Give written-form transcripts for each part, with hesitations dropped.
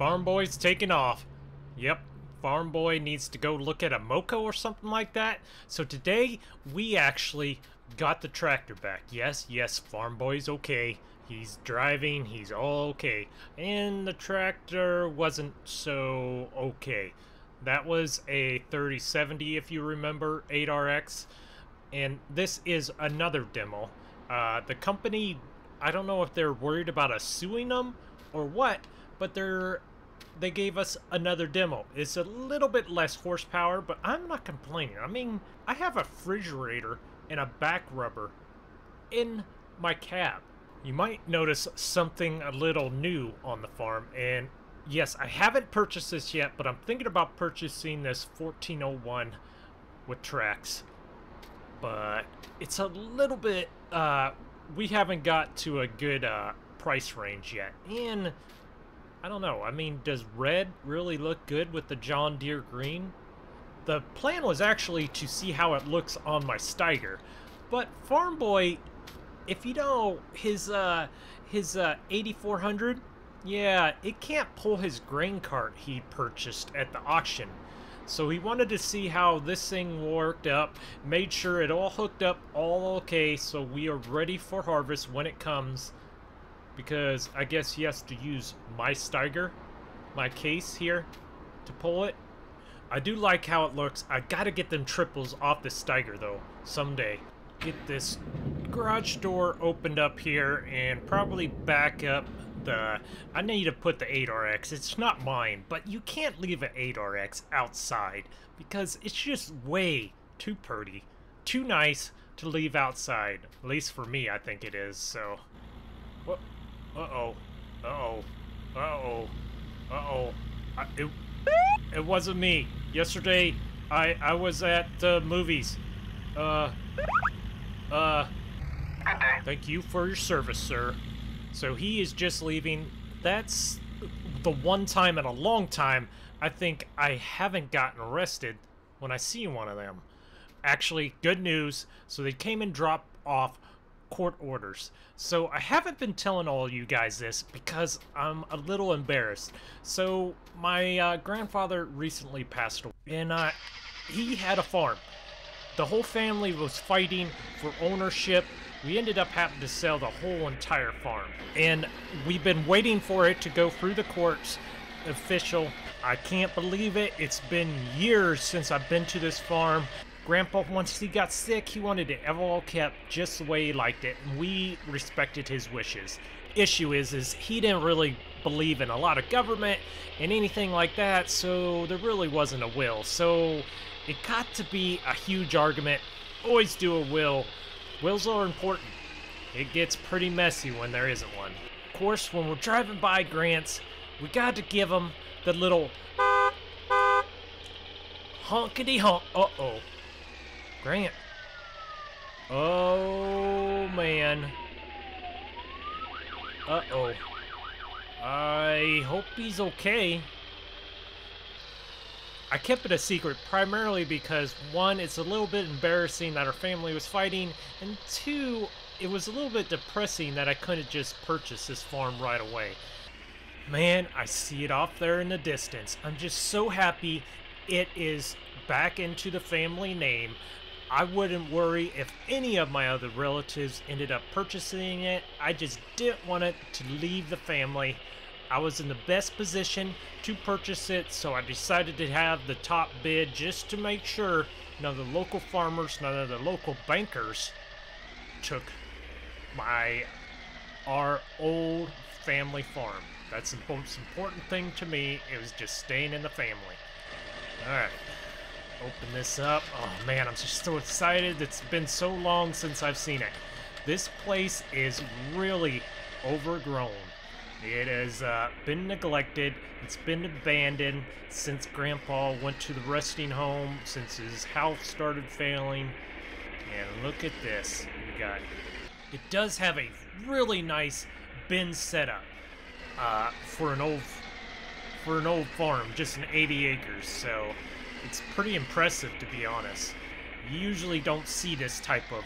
Farm Boy's taking off. Yep, Farm Boy needs to go look at a Moco or something like that. So today, we actually got the tractor back. Yes, yes, Farm Boy's okay. He's driving, he's all okay. And the tractor wasn't so okay. That was a 3070, if you remember, 8RX. And this is another demo. The company, I don't know if they're worried about us suing them or what, but they gave us another demo. It's a little bit less horsepower, but I'm not complaining. I mean, I have a refrigerator and a back rubber in my cab. You might notice something a little new on the farm, and yes, I haven't purchased this yet, but I'm thinking about purchasing this 1401 with tracks. But it's a little bit, we haven't got to a good price range yet. And I don't know, I mean, does red really look good with the John Deere green? The plan was actually to see how it looks on my Steiger, but Farm Boy, if you know, his 8400, yeah, it can't pull his grain cart he purchased at the auction. So he wanted to see how this thing worked up, made sure it all hooked up, all okay, so we are ready for harvest when it comes. Because I guess he has to use my Steiger, my Case here, to pull it. I do like how it looks. I gotta get them triples off this Steiger though, someday. Get this garage door opened up here and probably back up. I need to put the 8RX. It's not mine, but you can't leave an 8RX outside because it's just way too pretty, too nice to leave outside. At least for me, I think it is. So, It wasn't me. Yesterday, I was at the movies. Thank you for your service, sir. So he is just leaving. That's the one time in a long time I think I haven't gotten arrested when I see one of them. Actually, good news. So they came and dropped off court orders. So I haven't been telling all you guys this because I'm a little embarrassed. So my grandfather recently passed away, and he had a farm. The whole family was fighting for ownership. We ended up having to sell the whole entire farm, and we've been waiting for it to go through the courts official. I can't believe it. It's been years since I've been to this farm. Grandpa, once he got sick, he wanted it all kept just the way he liked it, and we respected his wishes. Issue is he didn't really believe in a lot of government and anything like that, so there really wasn't a will. So it got to be a huge argument. Always do a will. Wills are important. It gets pretty messy when there isn't one. Of course, when we're driving by Grant's, we got to give him the little honkity honk. Uh-oh. Grant. Oh, man. Uh-oh. I hope he's okay. I kept it a secret primarily because, one, it's a little bit embarrassing that our family was fighting, and two, it was a little bit depressing that I couldn't just purchase this farm right away. Man, I see it off there in the distance. I'm just so happy it is back into the family name. I wouldn't worry if any of my other relatives ended up purchasing it. I just didn't want it to leave the family. I was in the best position to purchase it, so I decided to have the top bid just to make sure none of the local farmers, none of the local bankers took our old family farm. That's the most important thing to me. It was just staying in the family. Alright, open this up. Oh man, I'm just so excited. It's been so long since I've seen it. This place is really overgrown. It has been neglected. It's been abandoned since Grandpa went to the resting home, since his health started failing. And look at this. We got it. It does have a really nice bin setup for an old farm, just an 80 acres. So it's pretty impressive, to be honest. You usually don't see this type of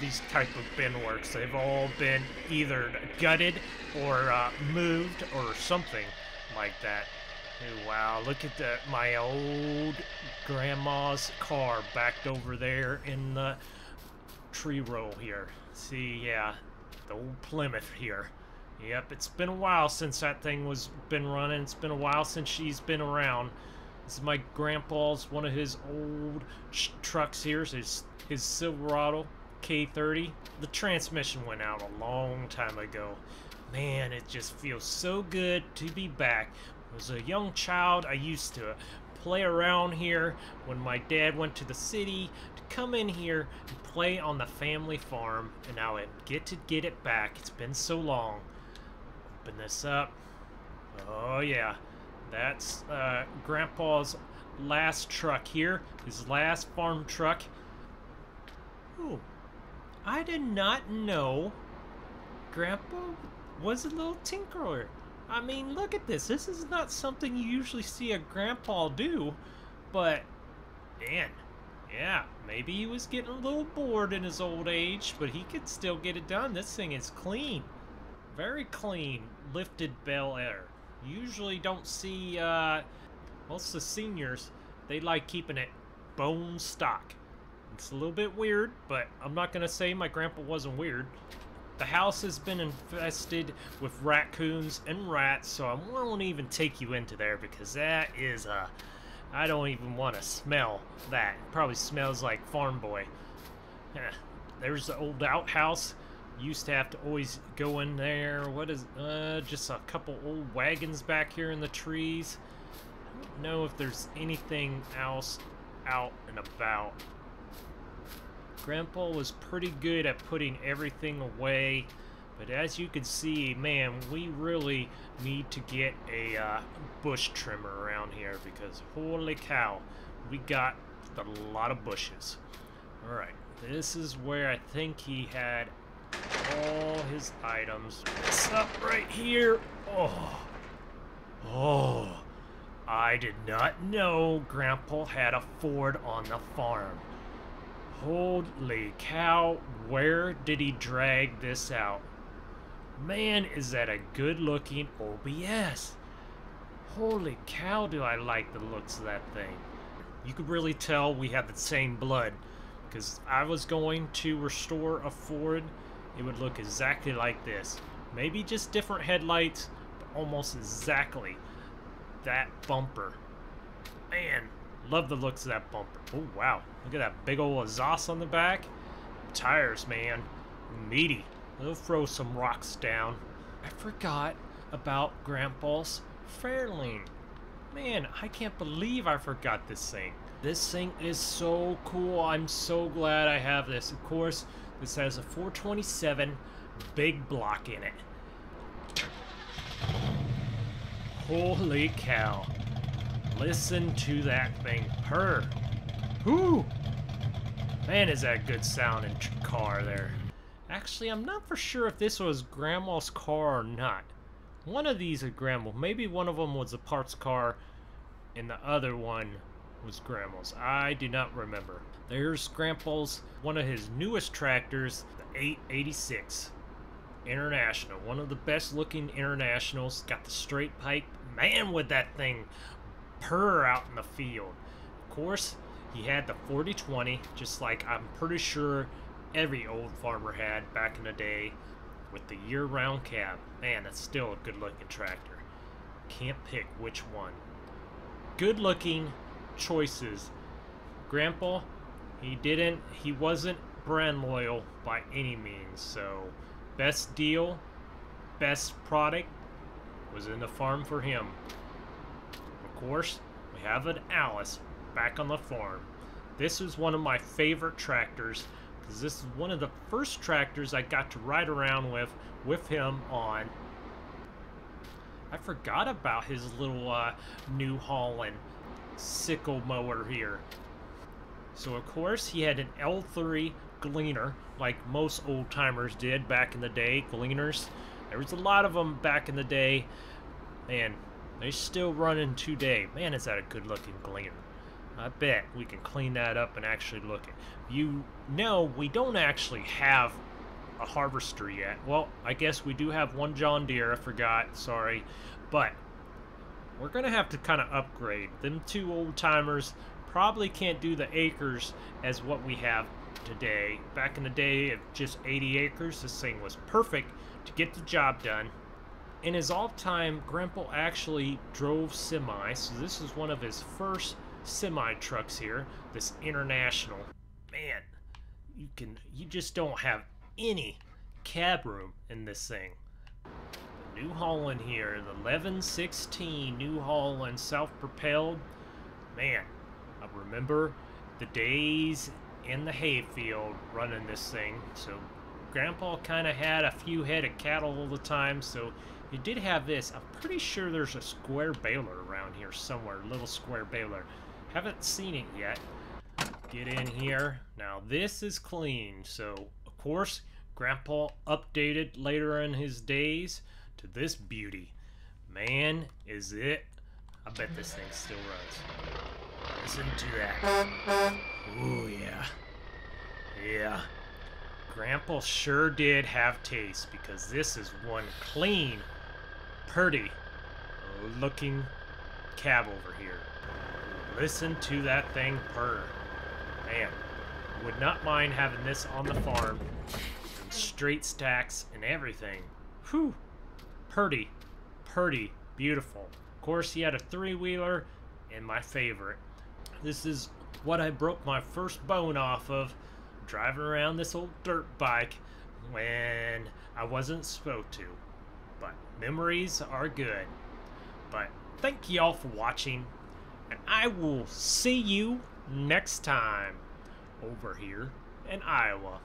these type of bin works. They've all been either gutted or moved or something like that. Oh, wow, look at that, my old grandma's car backed over there in the tree roll here. See, yeah, the old Plymouth here. Yep, it's been a while since that thing was been running. It's been a while since she's been around. This is my grandpa's, one of his old trucks here. It's his Silverado K30. The transmission went out a long time ago. Man, it just feels so good to be back. As a young child, I used to play around here when my dad went to the city to come in here and play on the family farm, and now I get to get it back. It's been so long. Open this up. Oh yeah, that's Grandpa's last truck here, his last farm truck. Ooh, I did not know Grandpa was a little tinkerer. I mean, look at this. This is not something you usually see a grandpa do, but, man, yeah, maybe he was getting a little bored in his old age, but he could still get it done. This thing is clean. Very clean, lifted Bel Air. Usually don't see, most of the seniors, they like keeping it bone stock. It's a little bit weird, but I'm not going to say my grandpa wasn't weird. The house has been infested with raccoons and rats, so I won't even take you into there because that is a... I don't even want to smell that. It probably smells like Farm Boy. There's the old outhouse. Used to have to always go in there. What is... just a couple old wagons back here in the trees. I don't know if there's anything else out and about. Grandpa was pretty good at putting everything away, but as you can see, man, we really need to get a bush trimmer around here because holy cow, we got a lot of bushes. All right, this is where I think he had all his items. This up right here. Oh, I did not know Grandpa had a Ford on the farm. Holy cow, where did he drag this out? Man, is that a good-looking OBS. Holy cow, do I like the looks of that thing. You could really tell we have the same blood, because I was going to restore a Ford. It would look exactly like this. Maybe just different headlights, but almost exactly. That bumper. Man. Love the looks of that bumper. Oh, wow. Look at that big old exhaust on the back. Tires, man. Meaty. They'll throw some rocks down. I forgot about Grandpa's Fairlane. Man, I can't believe I forgot this thing. This thing is so cool. I'm so glad I have this. Of course, this has a 427 big block in it. Holy cow. Listen to that thing purr. Whoo! Man, is that a good sounding car there. Actually, I'm not for sure if this was Grandma's car or not. One of these is Grandma. Maybe one of them was a parts car and the other one was Grandma's. I do not remember. There's Grandpa's, one of his newest tractors, the 886 International. One of the best looking Internationals. Got the straight pipe. Man, would that thing purr out in the field. Of course, he had the 4020, just like I'm pretty sure every old farmer had back in the day, with the year-round cab. Man, that's still a good-looking tractor. Can't pick which one. Good-looking choices. Grandpa, he wasn't brand loyal by any means, so best deal, best product was in the farm for him. Of course, we have an Alice back on the farm. This is one of my favorite tractors because this is one of the first tractors I got to ride around with him on. I forgot about his little New Holland sickle mower here. So of course he had an L3 Gleaner like most old timers did back in the day. Gleaners, there was a lot of them back in the day, and they're still running today. Man, is that a good-looking Gleaner. I bet we can clean that up and actually look at. You know, we don't actually have a harvester yet. Well, I guess we do have one John Deere. I forgot. Sorry. But we're going to have to kind of upgrade. Them two old-timers probably can't do the acres as what we have today. Back in the day of just 80 acres, this thing was perfect to get the job done. In his off time, Grandpa actually drove semi, so this is one of his first semi trucks here, this International. Man, you just don't have any cab room in this thing. The New Holland here, the 1116 New Holland self-propelled. Man, I remember the days in the hayfield running this thing. So Grandpa kind of had a few head of cattle all the time, so you did have this. I'm pretty sure there's a square baler around here somewhere, a little square baler. Haven't seen it yet. Get in here. Now this is clean. So, of course, Grandpa updated later in his days to this beauty. Man, is it. I bet this thing still runs. Listen to that. Ooh, yeah. Yeah. Grandpa sure did have taste, because this is one clean, pretty looking cab over here. Listen to that thing purr. Man, would not mind having this on the farm. And straight stacks and everything. Whew. Pretty, pretty beautiful. Of course, he had a three-wheeler, and my favorite. This is what I broke my first bone off of, driving around this old dirt bike when I wasn't supposed to. But memories are good. But thank y'all for watching, and I will see you next time over here in Iowa.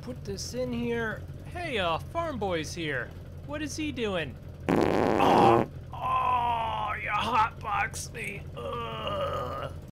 Put this in here. Hey, Farm Boy's here. What is he doing? Oh, you hotboxed me. Ugh.